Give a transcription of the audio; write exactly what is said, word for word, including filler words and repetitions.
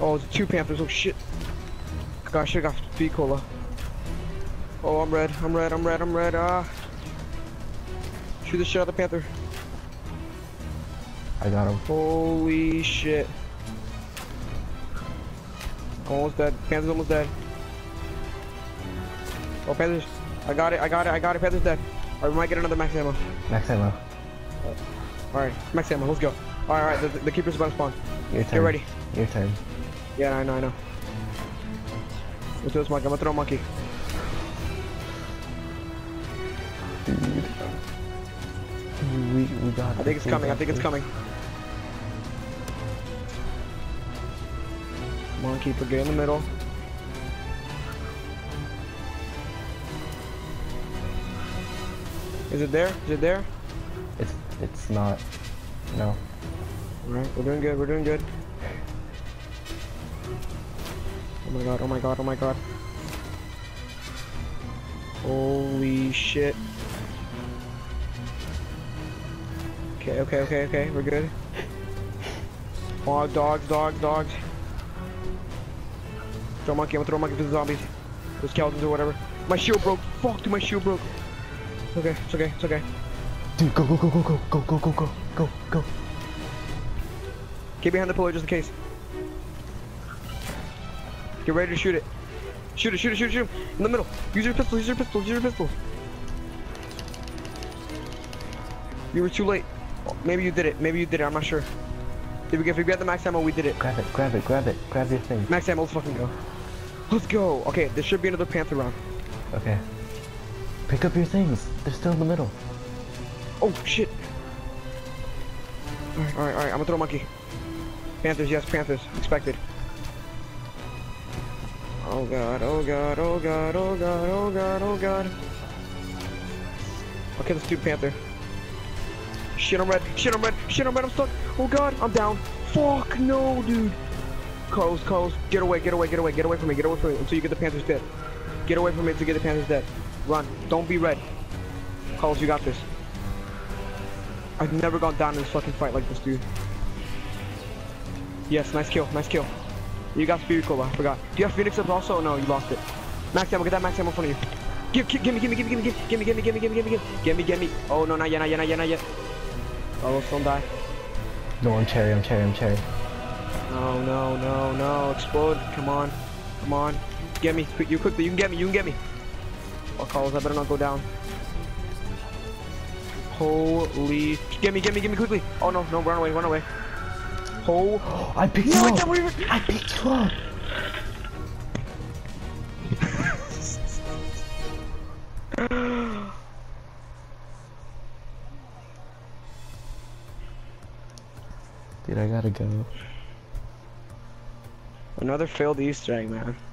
Oh, there's two Panthers. Oh shit. God, I should have got V cola. Oh, I'm red. I'm red. I'm red. I'm red. Ah. Shoot the shit out of the Panther. I got him. Holy shit. Almost dead. Panther's almost dead. Oh, Panther's. I got it. I got it. I got it. Panther's dead. Alright, we might get another max ammo. Max ammo. Alright, max ammo. Let's go. Alright, the, the keeper's about to spawn. Your turn. Get ready. Your turn. Yeah, I know, I know. Let's do this monkey. I'm gonna throw a monkey. Dude. We, we got I think it's coming. I think it's coming. Come on, keeper. Get in the middle. Is it there? Is it there? It's it's not. No. Alright, we're doing good, we're doing good. Oh my god, oh my god, oh my god. Holy shit. Okay, okay, okay, okay, we're good. Oh, dogs, dogs, dogs. Throw a monkey, I'm gonna throw a monkey to the zombies. The skeletons or whatever. My shield broke. Fuck, dude, my shield broke. Okay, it's okay, it's okay. Dude, go, go, go, go, go, go, go, go, go, go, go. Get behind the pillar just in case. Get ready to shoot it. Shoot it, shoot it, shoot it, shoot it. In the middle. Use your pistol, use your pistol, use your pistol. You were too late. Maybe you did it, maybe you did it, I'm not sure. If we, if we grabbed the max ammo, we did it. Grab it, grab it, grab it, grab your thing. Max ammo, let's fucking go. Let's go. Okay, there should be another Panther round. Okay. Pick up your things. They're still in the middle. Oh shit! All right, all right, all right. I'm gonna throw a monkey. Panthers, yes, Panthers. Expected. Oh god, oh god, oh god, oh god, oh god, oh god. Okay, let's do Panther. Shit, I'm red. Shit, I'm red. Shit, I'm red. I'm stuck. Oh god, I'm down. Fuck no, dude. Carlos, Carlos, get away, get away, get away, get away from me, get away from me until you get the Panthers dead. Get away from me until you get the Panthers dead. Run. Don't be red. Carlos, you got this. I've never gone down in this fucking fight like this, dude. Yes, nice kill, nice kill. You got Spirit Cola, I forgot. Do you have Phoenix up also? No, you lost it. Max ammo, get that max ammo in front of you. Give, give, give me, give me, give me, give me, give me, give me, give me, give me, give me, give me, give me, give me. Oh no, not yet, not yet, not yet, not yet. Carlos, don't die. No, I'm cherry, I'm cherry, I'm cherry. No, no, no, no, explode. Come on, come on. Get me, you quickly, you can get me, you can get me. Oh, Carlos, I better not go down. Holy... Get me, get me, get me quickly! Oh no, no, run away, run away. Oh... I picked no, you up! Even... I picked you up! Dude, I gotta go. Another failed Easter egg, man.